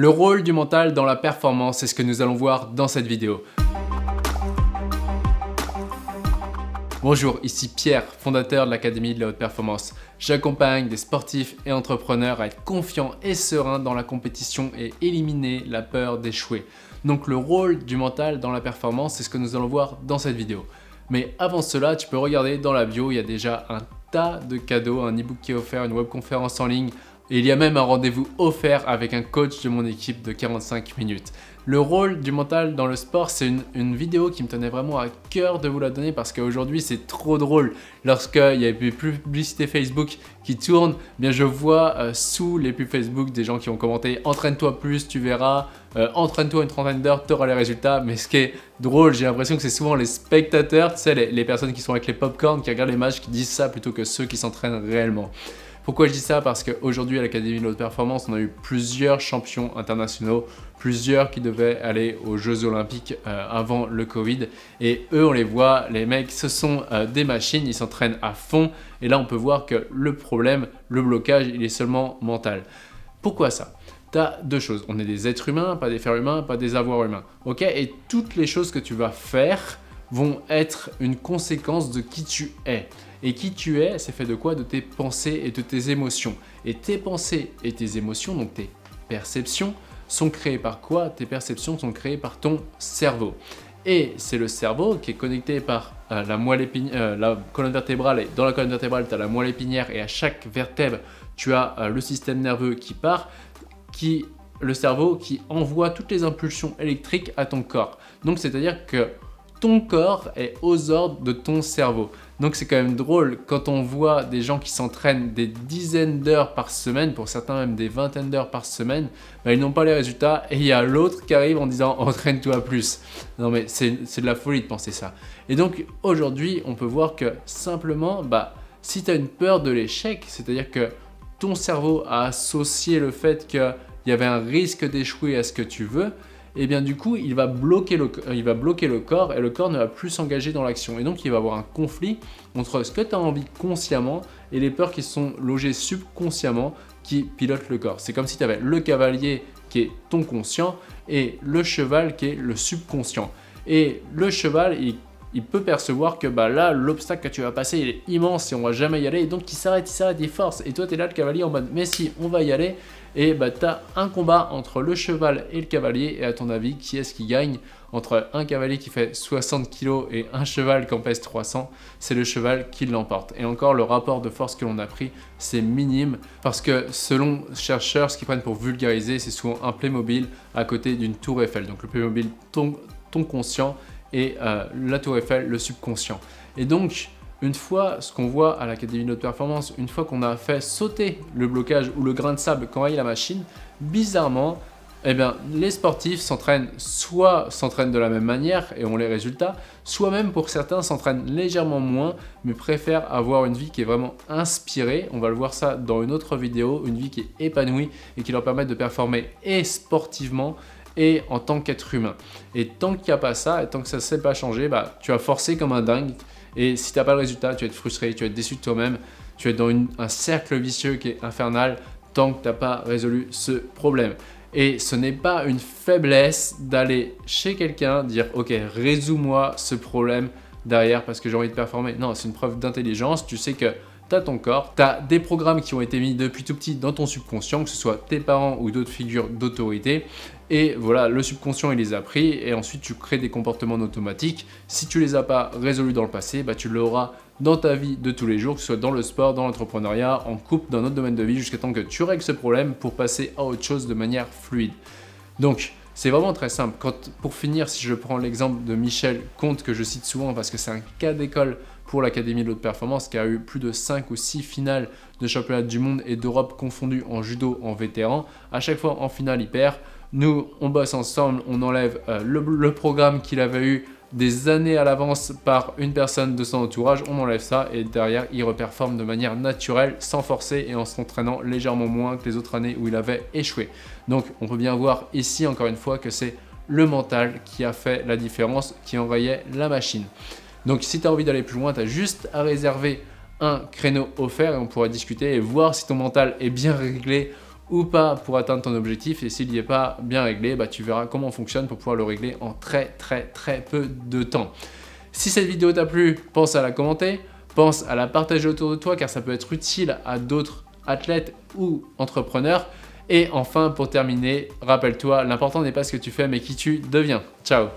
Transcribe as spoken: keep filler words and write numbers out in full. Le rôle du mental dans la performance, c'est ce que nous allons voir dans cette vidéo. Bonjour, ici Pierre, fondateur de l'Académie de la Haute Performance. J'accompagne des sportifs et entrepreneurs à être confiants et sereins dans la compétition et éliminer la peur d'échouer. Donc le rôle du mental dans la performance, c'est ce que nous allons voir dans cette vidéo. Mais avant cela, tu peux regarder dans la bio, il y a déjà un tas de cadeaux, un e-book qui est offert, une webconférence en ligne, et il y a même un rendez-vous offert avec un coach de mon équipe de quarante-cinq minutes. Le rôle du mental dans le sport, c'est une, une vidéo qui me tenait vraiment à cœur de vous la donner parce qu'aujourd'hui c'est trop drôle. Lorsqu'il y a des publicités Facebook qui tournent, eh bien je vois euh, sous les pubs Facebook des gens qui ont commenté « Entraîne-toi plus, tu verras euh, »,« Entraîne-toi une trentaine d'heures, tu auras les résultats ». Mais ce qui est drôle, j'ai l'impression que c'est souvent les spectateurs, tu sais, les, les personnes qui sont avec les popcorn, qui regardent les matchs, qui disent ça plutôt que ceux qui s'entraînent réellement. Pourquoi je dis ça? Parce qu'aujourd'hui à l'Académie de l'Haute Performance, on a eu plusieurs champions internationaux, plusieurs qui devaient aller aux Jeux Olympiques euh, avant le Covid. Et eux, on les voit, les mecs, ce sont euh, des machines, ils s'entraînent à fond. Et là, on peut voir que le problème, le blocage, il est seulement mental. Pourquoi ça? T'as deux choses. On est des êtres humains, pas des fers humains, pas des avoirs humains. Ok? Et toutes les choses que tu vas faire vont être une conséquence de qui tu es. Et qui tu es, c'est fait de quoi? De tes pensées et de tes émotions. Et tes pensées et tes émotions, donc tes perceptions, sont créées par quoi? Tes perceptions sont créées par ton cerveau. Et c'est le cerveau qui est connecté par euh, la, moelle épinière, euh, la colonne vertébrale. Et dans la colonne vertébrale, tu as la moelle épinière et à chaque vertèbre, tu as euh, le système nerveux qui part, qui, le cerveau qui envoie toutes les impulsions électriques à ton corps. Donc, c'est-à-dire que ton corps est aux ordres de ton cerveau. Donc c'est quand même drôle quand on voit des gens qui s'entraînent des dizaines d'heures par semaine, pour certains même des vingtaines d'heures par semaine, bah ils n'ont pas les résultats et il y a l'autre qui arrive en disant « entraîne-toi plus ». Non mais c'est de la folie de penser ça. Et donc aujourd'hui, on peut voir que simplement, bah, si tu as une peur de l'échec, c'est-à-dire que ton cerveau a associé le fait qu'il y avait un risque d'échouer à ce que tu veux, et eh bien du coup, il va, bloquer le, il va bloquer le corps et le corps ne va plus s'engager dans l'action. Et donc, il va y avoir un conflit entre ce que tu as envie consciemment et les peurs qui sont logées subconsciemment qui pilotent le corps. C'est comme si tu avais le cavalier qui est ton conscient et le cheval qui est le subconscient. Et le cheval, il, il peut percevoir que bah, là, l'obstacle que tu vas passer, il est immense et on ne va jamais y aller. Et donc, il s'arrête, il s'arrête, il force. Et toi, tu es là, le cavalier, en mode « mais si, on va y aller ». Et bah, tu as un combat entre le cheval et le cavalier. Et à ton avis, qui est-ce qui gagne? Entre un cavalier qui fait soixante kilos et un cheval qui en pèse trois cents, c'est le cheval qui l'emporte. Et encore, le rapport de force que l'on a pris, c'est minime. Parce que selon chercheurs, ce qu'ils prennent pour vulgariser, c'est souvent un Playmobil à côté d'une tour Eiffel. Donc le Playmobil, ton, ton conscient, et euh, la tour Eiffel, le subconscient. Et donc, une fois, ce qu'on voit à l'Académie de Haute Performance, une fois qu'on a fait sauter le blocage ou le grain de sable qu'envahit la machine, bizarrement, eh bien, les sportifs s'entraînent, soit s'entraînent de la même manière et ont les résultats, soit même pour certains s'entraînent légèrement moins, mais préfèrent avoir une vie qui est vraiment inspirée. On va le voir ça dans une autre vidéo, une vie qui est épanouie et qui leur permet de performer et sportivement, et en tant qu'être humain. Et tant qu'il n'y a pas ça, et tant que ça ne s'est pas changé, bah, tu vas forcer comme un dingue. Et si tu n'as pas le résultat, tu vas être frustré, tu vas être déçu de toi-même, tu es dans une, un cercle vicieux qui est infernal tant que tu n'as pas résolu ce problème. Et ce n'est pas une faiblesse d'aller chez quelqu'un, dire « ok, résous-moi ce problème derrière parce que j'ai envie de performer ». Non, c'est une preuve d'intelligence, tu sais que tu as ton corps, tu as des programmes qui ont été mis depuis tout petit dans ton subconscient, que ce soit tes parents ou d'autres figures d'autorité. Et voilà, le subconscient, il les a pris et ensuite, tu crées des comportements automatiques. Si tu ne les as pas résolus dans le passé, bah, tu l'auras dans ta vie de tous les jours, que ce soit dans le sport, dans l'entrepreneuriat, en couple, dans notre domaine de vie, jusqu'à temps que tu règles ce problème pour passer à autre chose de manière fluide. Donc, c'est vraiment très simple. Quand, pour finir, si je prends l'exemple de Michel Comte, que je cite souvent parce que c'est un cas d'école pour l'Académie de l'Haute Performance, qui a eu plus de cinq ou six finales de championnats du monde et d'Europe confondues en judo, en vétéran. À chaque fois, en finale, il perd. Nous, on bosse ensemble, on enlève euh, le, le programme qu'il avait eu des années à l'avance par une personne de son entourage, on enlève ça et derrière, il reperforme de manière naturelle, sans forcer et en s'entraînant légèrement moins que les autres années où il avait échoué. Donc, on peut bien voir ici, encore une fois, que c'est le mental qui a fait la différence, qui enrayait la machine. Donc, si tu as envie d'aller plus loin, tu as juste à réserver un créneau offert et on pourra discuter et voir si ton mental est bien réglé ou pas pour atteindre ton objectif, et s'il n'y est pas bien réglé, bah, tu verras comment on fonctionne pour pouvoir le régler en très très très peu de temps. Si cette vidéo t'a plu, pense à la commenter, pense à la partager autour de toi car ça peut être utile à d'autres athlètes ou entrepreneurs. Et enfin, pour terminer, rappelle-toi, l'important n'est pas ce que tu fais mais qui tu deviens. Ciao!